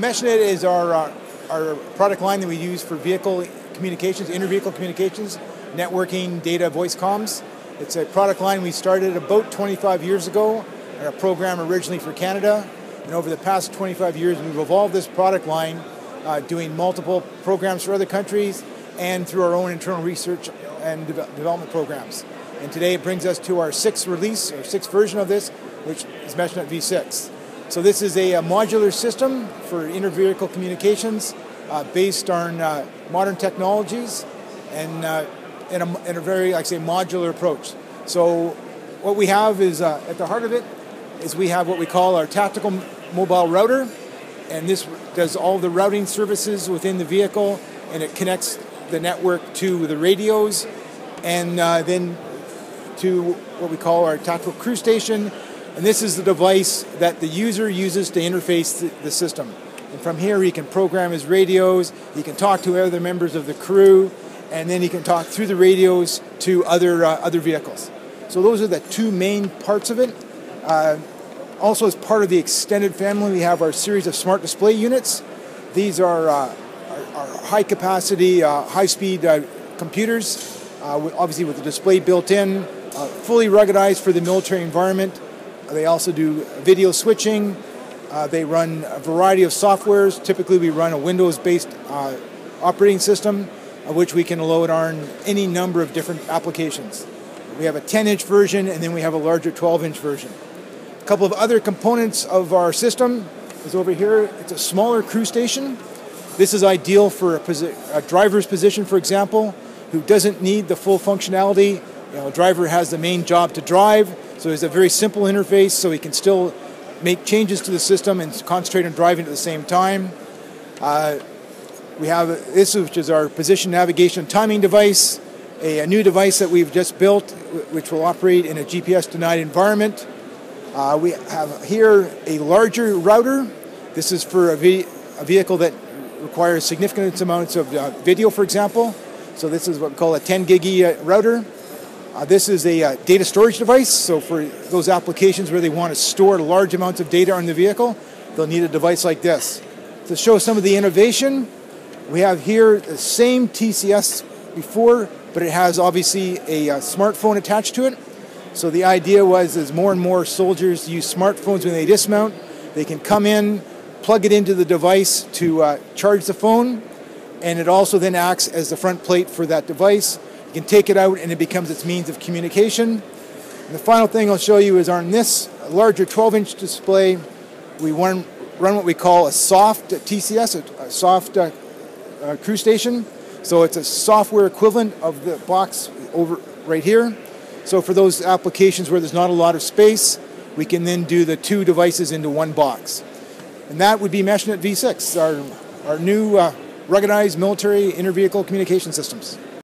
MeshNet is our product line that we use for vehicle communications, inter-vehicle communications, networking, data, voice comms. It's a product line we started about 25 years ago, and a program originally for Canada. And over the past 25 years, we've evolved this product line, doing multiple programs for other countries and through our own internal research and development programs. And today it brings us to our sixth release, or sixth version of this, which is MeshNet V6. So this is a modular system for inter-vehicle communications based on modern technologies and in a very, like I say, modular approach. So what we have is, at the heart of it, is we have what we call our tactical mobile router, and this does all the routing services within the vehicle, and it connects the network to the radios, and then to what we call our tactical crew station, and this is the device that the user uses to interface the system. And from here he can program his radios, he can talk to other members of the crew, and then he can talk through the radios to other vehicles. So those are the two main parts of it. Also, as part of the extended family, we have our series of smart display units. These are our high-capacity, high-speed computers, obviously with the display built in, fully ruggedized for the military environment. They also do video switching. They run a variety of softwares. Typically, we run a Windows-based operating system, which we can load on any number of different applications. We have a 10-inch version, and then we have a larger 12-inch version. A couple of other components of our system is over here. It's a smaller crew station. This is ideal for a driver's position, for example, who doesn't need the full functionality. You know, a driver has the main job to drive, so it's a very simple interface, so he can still make changes to the system and concentrate on driving at the same time. We have this, which is our position navigation timing device, a new device that we've just built, which will operate in a GPS-denied environment. We have here a larger router. This is for a vehicle that requires significant amounts of video, for example. So this is what we call a 10 gig router. This is a data storage device, so for those applications where they want to store large amounts of data on the vehicle, they'll need a device like this. To show some of the innovation, we have here the same TCS before, but it has obviously a smartphone attached to it. So the idea was, as more and more soldiers use smartphones when they dismount, they can come in, plug it into the device to charge the phone, and it also then acts as the front plate for that device. You can take it out and it becomes its means of communication. And the final thing I'll show you is on this larger 12-inch display, we run what we call a soft TCS, a soft crew station. So it's a software equivalent of the box over right here. So for those applications where there's not a lot of space, we can then do the two devices into one box. And that would be MeshNet V6, our new ruggedized military inter-vehicle communication systems.